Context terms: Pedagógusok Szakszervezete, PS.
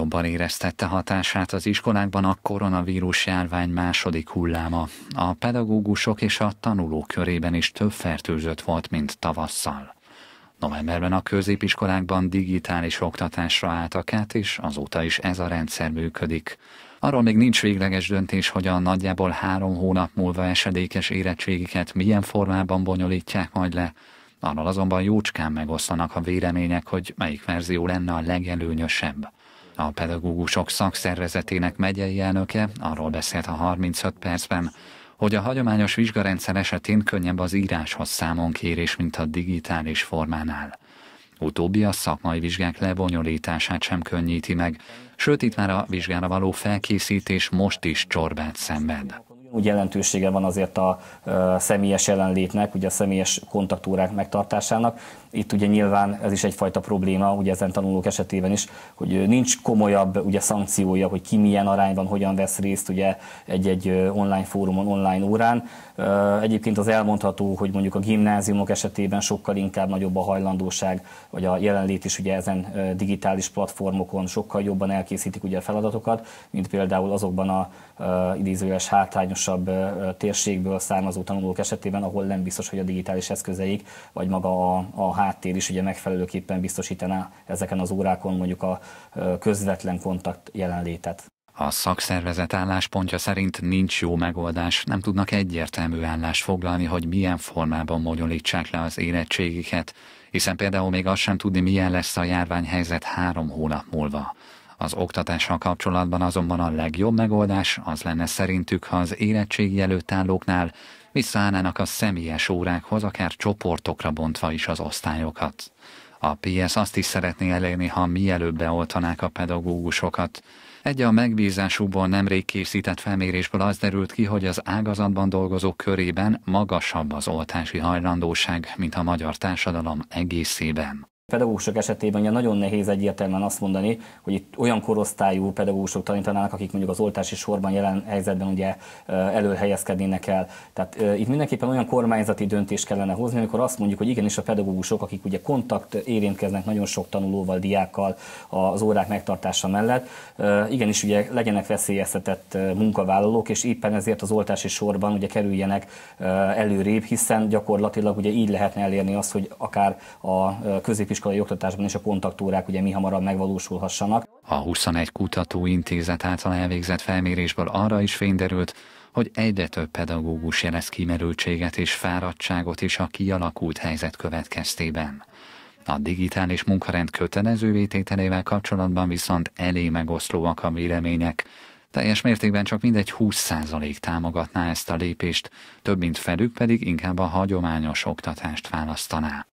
legjobban éreztette hatását az iskolákban a koronavírus járvány második hulláma. A pedagógusok és a tanulók körében is több fertőzött volt, mint tavasszal. Novemberben a középiskolákban digitális oktatásra álltak át, és azóta is ez a rendszer működik. Arról még nincs végleges döntés, hogy a nagyjából 3 hónap múlva esedékes érettségiket milyen formában bonyolítják majd le. Arról azonban jócskán megoszlanak a vélemények, hogy melyik verzió lenne a legelőnyösebb. A Pedagógusok Szakszervezetének megyei elnöke arról beszélt a 35 percben, hogy a hagyományos vizsgarendszer esetén könnyebb az íráshoz számonkérés, mint a digitális formánál. Utóbbi a szakmai vizsgák lebonyolítását sem könnyíti meg, sőt itt már a vizsgára való felkészítés most is csorbát szenved. Úgy jelentősége van azért a személyes jelenlétnek, ugye a személyes kontaktórák megtartásának. Itt ugye nyilván ez is egyfajta probléma, ugye ezen tanulók esetében is, hogy nincs komolyabb ugye szankciója, hogy ki milyen arányban, hogyan vesz részt ugye egy-egy online fórumon, online órán. Egyébként az elmondható, hogy mondjuk a gimnáziumok esetében sokkal inkább nagyobb a hajlandóság, vagy a jelenlét is ugye ezen digitális platformokon sokkal jobban elkészítik ugye a feladatokat, mint például azokban a idézőjeles hátrányosabb térségből származó tanulók esetében, ahol nem biztos, hogy a digitális eszközeik, vagy maga a háttér is ugye megfelelőképpen biztosítaná ezeken az órákon mondjuk a közvetlen kontakt jelenlétet. A szakszervezet álláspontja szerint nincs jó megoldás, nem tudnak egyértelmű állást foglalni, hogy milyen formában bonyolítsák le az érettségiket, hiszen például még azt sem tudni, milyen lesz a járványhelyzet 3 hónap múlva. Az oktatással kapcsolatban azonban a legjobb megoldás az lenne szerintük, ha az érettségi előtt állóknál visszaállnának a személyes órákhoz, akár csoportokra bontva is az osztályokat. A PS azt is szeretné elérni, ha mielőbb beoltanák a pedagógusokat. Egy a megbízásukból nemrég készített felmérésből az derült ki, hogy az ágazatban dolgozók körében magasabb az oltási hajlandóság, mint a magyar társadalom egészében. A pedagógusok esetében ugye nagyon nehéz egyértelműen azt mondani, hogy itt olyan korosztályú pedagógusok tanítanának, akik mondjuk az oltási sorban jelen helyzetben ugye elől helyezkednének el. Tehát itt mindenképpen olyan kormányzati döntést kellene hozni, amikor azt mondjuk, hogy igenis a pedagógusok, akik ugye kontakt érintkeznek nagyon sok tanulóval, diákkal az órák megtartása mellett, igenis ugye legyenek veszélyeztetett munkavállalók, és éppen ezért az oltási sorban ugye kerüljenek előrébb, hiszen gyakorlatilag ugye így lehetne elérni azt, hogy akár a középiskolai oktatásban és a kontaktórák ugye mihamarabb megvalósulhassanak. A 21 kutatóintézet által elvégzett felmérésből arra is fény derült, hogy egyre több pedagógus jelez kimerültséget és fáradtságot is a kialakult helyzet következtében. A digitális munkarend kötelezővé tételével kapcsolatban viszont elég megoszlóak a vélemények. Teljes mértékben csak mindegy 20% támogatná ezt a lépést, több mint felük pedig inkább a hagyományos oktatást választaná.